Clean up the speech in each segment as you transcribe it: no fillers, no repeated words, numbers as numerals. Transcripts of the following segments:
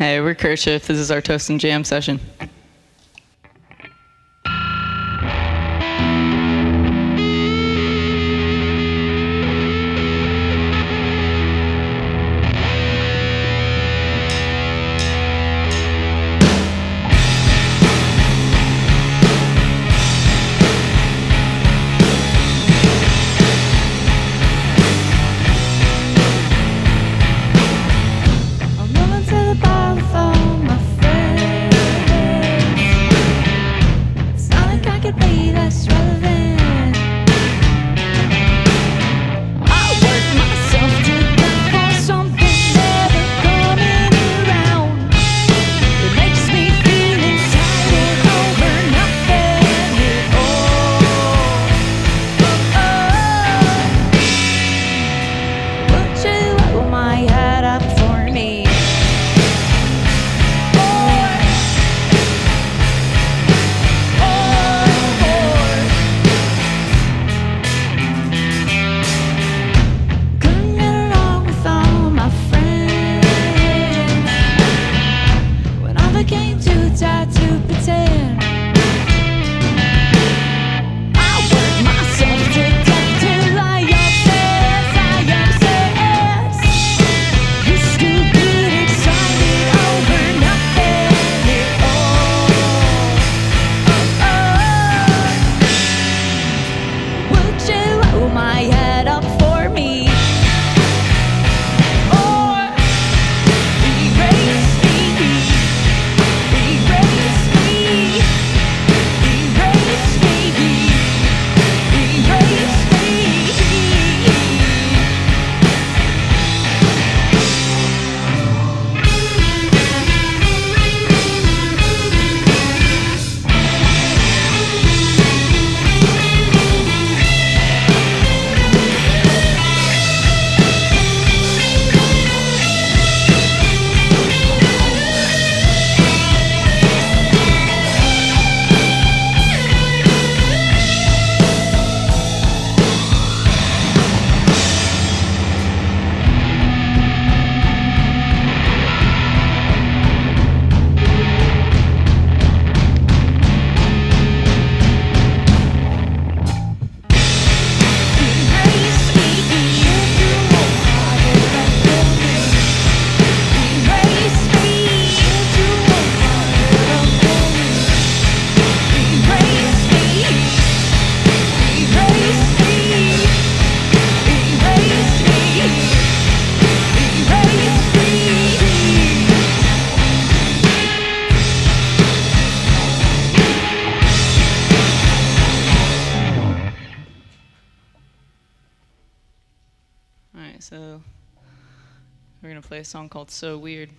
Hey, we're Kerchief. This is our Toast and Jam session. So we're going to play a song called So Weird.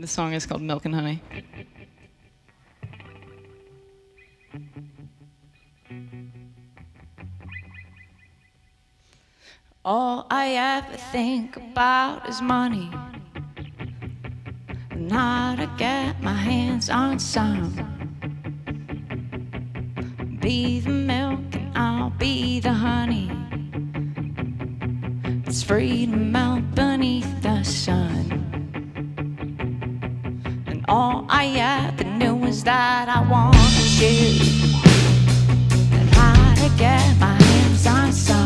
The song is called Milk and Honey. All I ever think about is money, and how to get my hands on some. Be the milk and I'll be the honey. It's free to melt beneath the sun. And all I ever knew was that I wanted you, and how to get my hands on some.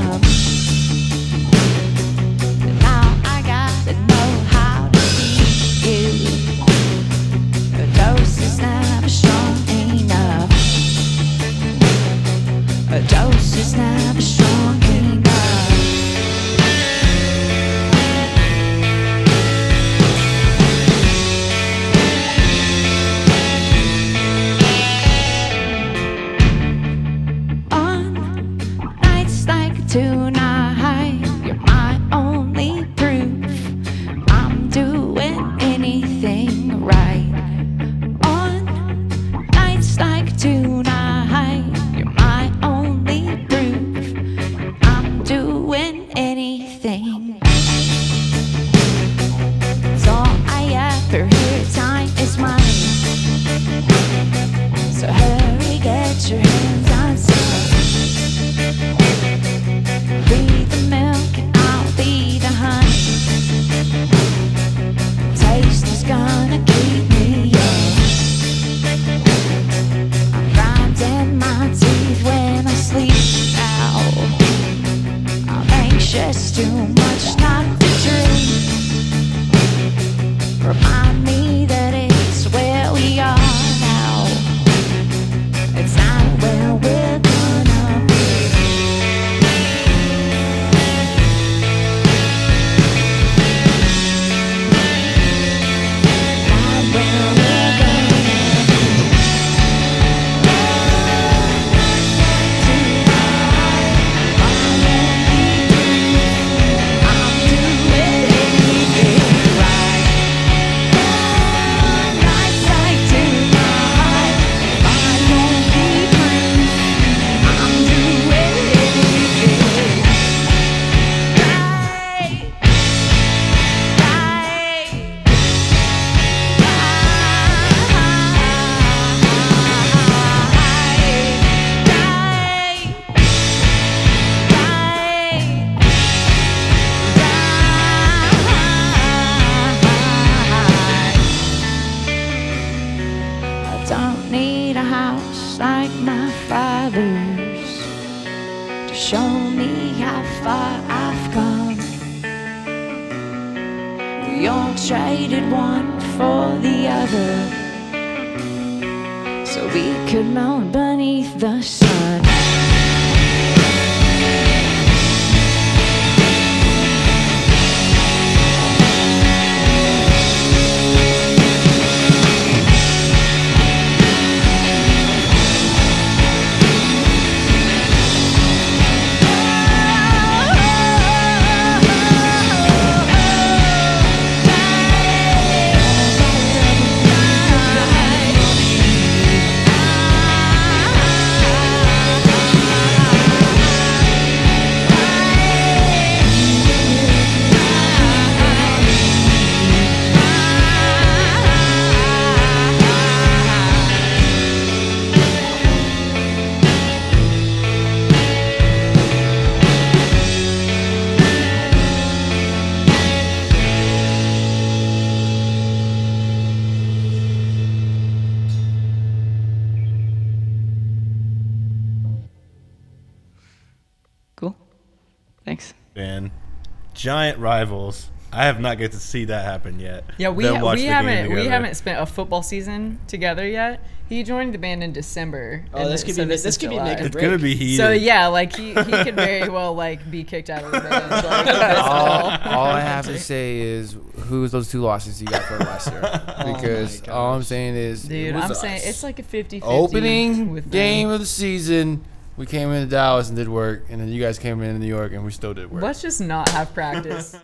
Tonight, you're my only proof I'm doing anything right. On nights like tonight, you're my only proof I'm doing anything. It's all I ever hear, time is mine. So hurry, get your hands on some. Be the milk and I'll be the honey. The taste is gonna keep me young. I'm grinding my teeth when I sleep. Ow. I'm anxious, too much not to dream. Remind me that it's where we are now. It's not where we're going. Need a house like my father's to show me how far I've come. We all traded one for the other, so we could melt beneath the sun. Cool. Thanks. Man, giant rivals. I have not get to see that happen yet. Yeah, we haven't spent a football season together yet. He joined the band in December. Oh, this could be make or break. It's gonna be heated. So yeah, like he could very well like be kicked out of the band. Like, all I have to say is, who's those two losses you got for last year? Because all I'm saying is, dude, I'm saying it's like a 50-50. Opening game of the season. We came into Dallas and did work, and then you guys came into New York and we still did work. Let's just not have practice.